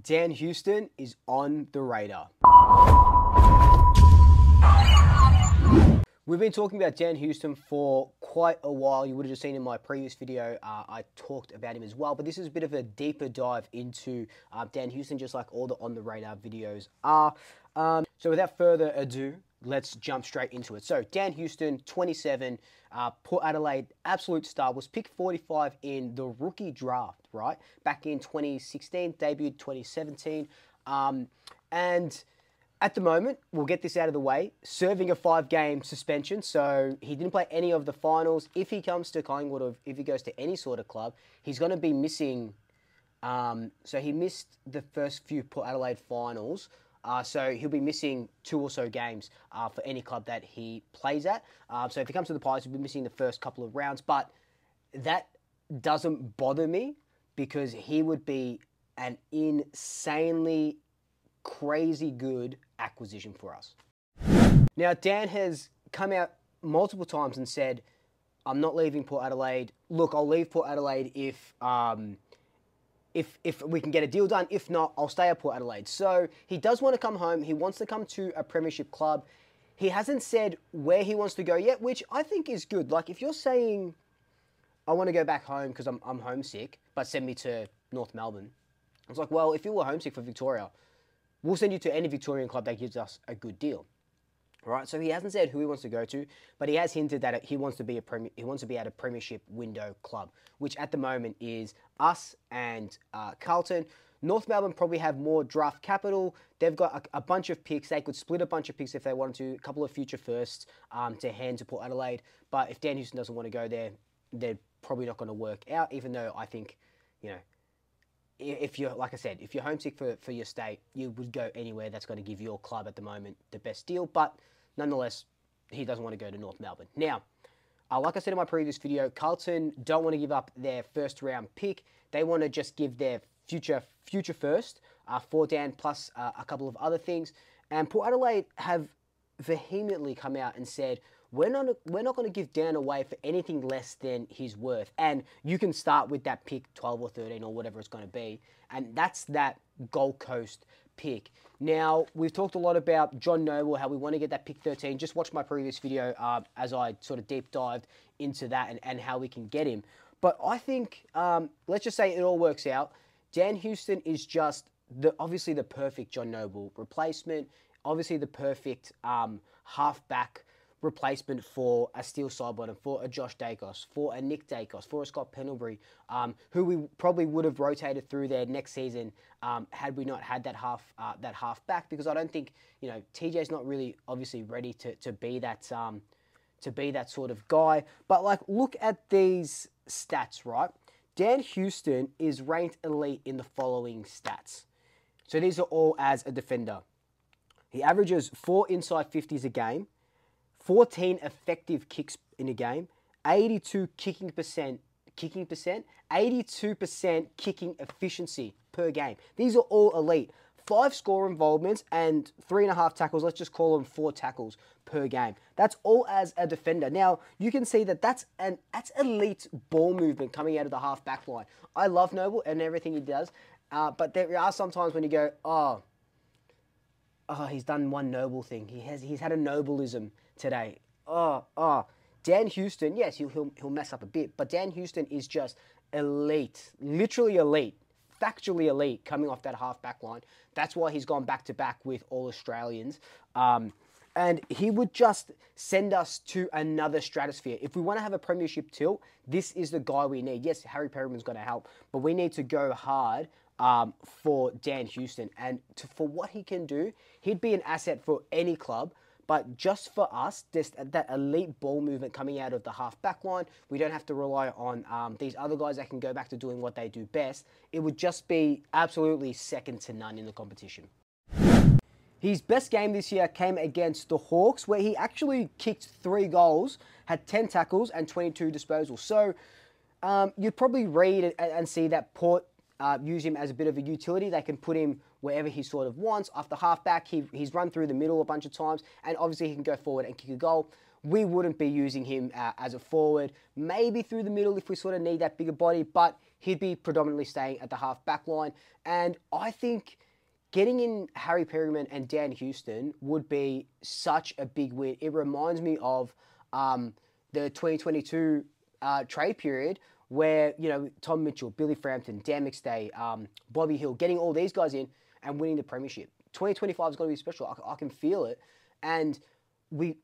Dan Houston is on the radar. We've been talking about Dan Houston for quite a while. You would have just seen in my previous video, I talked about him as well, but this is a bit of a deeper dive into Dan Houston, just like all the On the Radar videos are. So without further ado, let's jump straight into it. So Dan Houston, 27, Port Adelaide, absolute star, was picked 45 in the rookie draft, right? Back in 2016, debuted 2017. And at the moment, we'll get this out of the way, serving a 5-game suspension. So he didn't play any of the finals. If he comes to Collingwood or if he goes to any sort of club, he's going to be missing. So he missed the first few Port Adelaide finals. So he'll be missing 2 or so games for any club that he plays at. So if he comes to the Pies, he'll be missing the first couple of rounds. But that doesn't bother me because he would be an insanely crazy good acquisition for us. Now, Dan has come out multiple times and said, I'm not leaving Port Adelaide. Look, I'll leave Port Adelaide if we can get a deal done. If not, I'll stay at Port Adelaide. So he does want to come home. He wants to come to a premiership club. He hasn't said where he wants to go yet, which I think is good. Like, if you're saying, I want to go back home because I'm homesick, but send me to North Melbourne. I was like, well, if you were homesick for Victoria, we'll send you to any Victorian club that gives us a good deal. All right? So he hasn't said who he wants to go to, but he has hinted that he wants to be at a premiership window club, which at the moment is us and Carlton. North Melbourne probably have more draft capital. They've got a bunch of picks. They could split a bunch of picks if they wanted to, a couple of future firsts to hand to Port Adelaide. But if Dan Houston doesn't want to go there, they're probably not going to work out, even though I think, you know, if you're, like I said, if you're homesick for your state, you would go anywhere that's going to give your club at the moment the best deal. But nonetheless, he doesn't want to go to North Melbourne. Now, like I said in my previous video, Carlton don't want to give up their first round pick. They want to just give their future first for Dan plus a couple of other things. And Port Adelaide have vehemently come out and said, we're not going to give Dan away for anything less than his worth. And you can start with that pick 12 or 13 or whatever it's going to be. And that's that Gold Coast pick. Now, we've talked a lot about John Noble, how we want to get that pick 13. Just watch my previous video as I sort of deep dived into that and how we can get him. But I think, let's just say it all works out. Dan Houston is just obviously the perfect John Noble replacement, obviously the perfect halfback replacement for a Steel Sidebottom, for a Josh Daicos, for a Nick Daicos, for a Scott Penelbury, who we probably would have rotated through there next season had we not had that half back, because I don't think, you know, TJ's not really obviously ready to be that sort of guy. But like, look at these stats, right? Dan Houston is ranked elite in the following stats. So these are all as a defender. He averages 4 inside 50s a game, 14 effective kicks in a game, 82 kicking percent, 82% kicking efficiency per game. These are all elite. 5 score involvements and 3.5 tackles. Let's just call them 4 tackles per game. That's all as a defender. Now, you can see that that's elite ball movement coming out of the half-back line. I love Noble and everything he does, but there are some times when you go, oh, he's done one Noble thing. He's had a Nobleism today. Dan Houston, yes, he'll mess up a bit, but Dan Houston is just elite, literally elite, factually elite coming off that half-back line. That's why he's gone back-to-back with all Australians. And he would just send us to another stratosphere. If we want to have a premiership tilt, this is the guy we need. Yes, Harry Perryman's going to help, but we need to go hard for Dan Houston. And for what he can do, he'd be an asset for any club. But just for us, just that elite ball movement coming out of the half-back line, we don't have to rely on these other guys that can go back to doing what they do best. It would just be absolutely second to none in the competition. His best game this year came against the Hawks, where he actually kicked 3 goals, had 10 tackles and 22 disposals. So you'd probably read and see that Port use him as a bit of a utility. They can put him wherever he sort of wants. After halfback, he's run through the middle a bunch of times, and obviously he can go forward and kick a goal. we wouldn't be using him as a forward, maybe through the middle if we sort of need that bigger body, but he'd be predominantly staying at the half-back line. And I think getting in Harry Perryman and Dan Houston would be such a big win. It reminds me of the 2022 trade period where, you know, Tom Mitchell, Billy Frampton, Dan McStay, Bobby Hill, getting all these guys in and winning the premiership. 2025 is going to be special. I can feel it. And we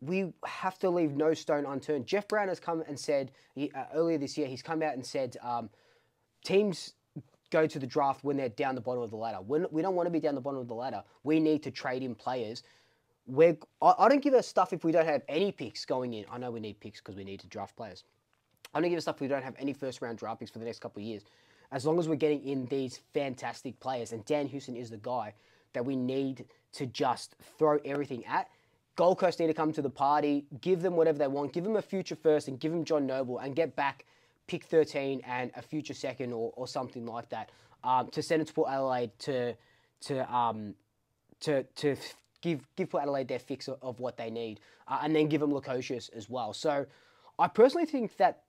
have to leave no stone unturned. Jeff Brown has come and said earlier this year, he's come out and said teams go to the draft when they're down the bottom of the ladder. We don't want to be down the bottom of the ladder. We need to trade in players. I don't give a stuff if we don't have any picks going in. I know we need picks because we need to draft players. I don't give a stuff if we don't have any first-round draft picks for the next couple of years. As long as we're getting in these fantastic players, and Dan Houston is the guy that we need to just throw everything at. Gold Coast need to come to the party, give them whatever they want, give them a future first and give them John Noble and get back pick 13 and a future second or something like that to send it to Port Adelaide to give Port Adelaide their fix of what they need and then give them Lukosius as well. So I personally think that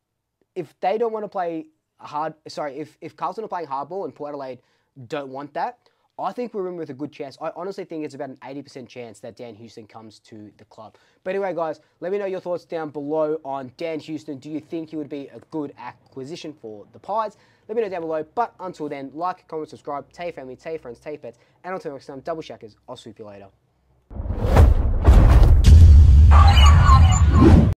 if they don't want to play hard, sorry, if Carlton are playing hardball and Port Adelaide don't want that, I think we're in with a good chance. I honestly think it's about an 80% chance that Dan Houston comes to the club. But anyway, guys, let me know your thoughts down below on Dan Houston. Do you think he would be a good acquisition for the Pies? Let me know down below. But until then, like, comment, subscribe, tell your family, tell your friends, tell your pets. And until next time, double shackers, I'll swoop you later.